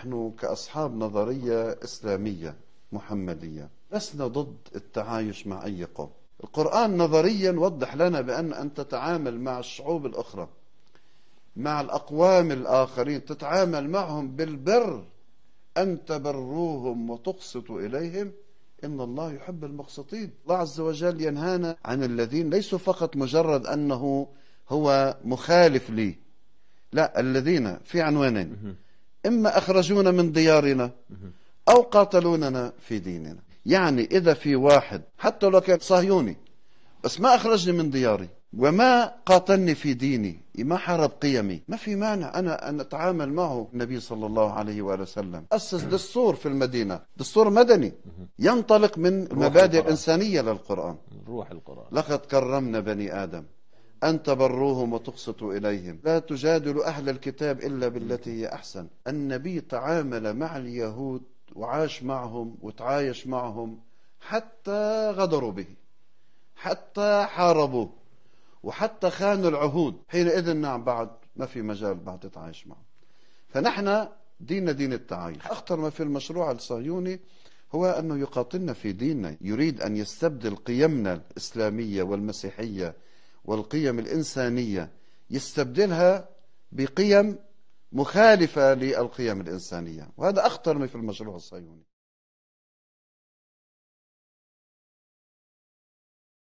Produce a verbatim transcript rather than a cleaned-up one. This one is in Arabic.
نحن كأصحاب نظرية إسلامية محمدية لسنا ضد التعايش مع أي قوم. القرآن نظريا وضح لنا بأن أن تتعامل مع الشعوب الأخرى، مع الأقوام الآخرين، تتعامل معهم بالبر، أن تبروهم وتقسطوا إليهم إن الله يحب المقسطين. الله عز وجل ينهانا عن الذين ليسوا فقط مجرد أنه هو مخالف لي، لا، الذين في عنوانين، إما أخرجونا من ديارنا أو قاتلوننا في ديننا. يعني إذا في واحد حتى لو كان صهيوني بس ما أخرجني من دياري وما قاتلني في ديني، ما حارب قيمي، ما في مانع أنا أن أتعامل معه. النبي صلى الله عليه وآله وسلم أسس دستور في المدينة، دستور مدني ينطلق من مبادئ الإنسانية للقرآن، روح القرآن. لقد كرمنا بني آدم أن تبروهم وتقسطوا إليهم، لا تجادلوا أهل الكتاب إلا بالتي هي أحسن. النبي تعامل مع اليهود وعاش معهم وتعايش معهم حتى غدروا به، حتى حاربوه، وحتى خانوا العهود. حينئذ نعم بعد ما في مجال بعد تتعايش معه. فنحن ديننا دين التعايش. أخطر ما في المشروع الصهيوني هو أنه يقاتلنا في ديننا، يريد أن يستبدل قيمنا الإسلامية والمسيحية والقيم الإنسانية، يستبدلها بقيم مخالفة للقيم الإنسانية، وهذا أخطر ما في المشروع الصهيوني.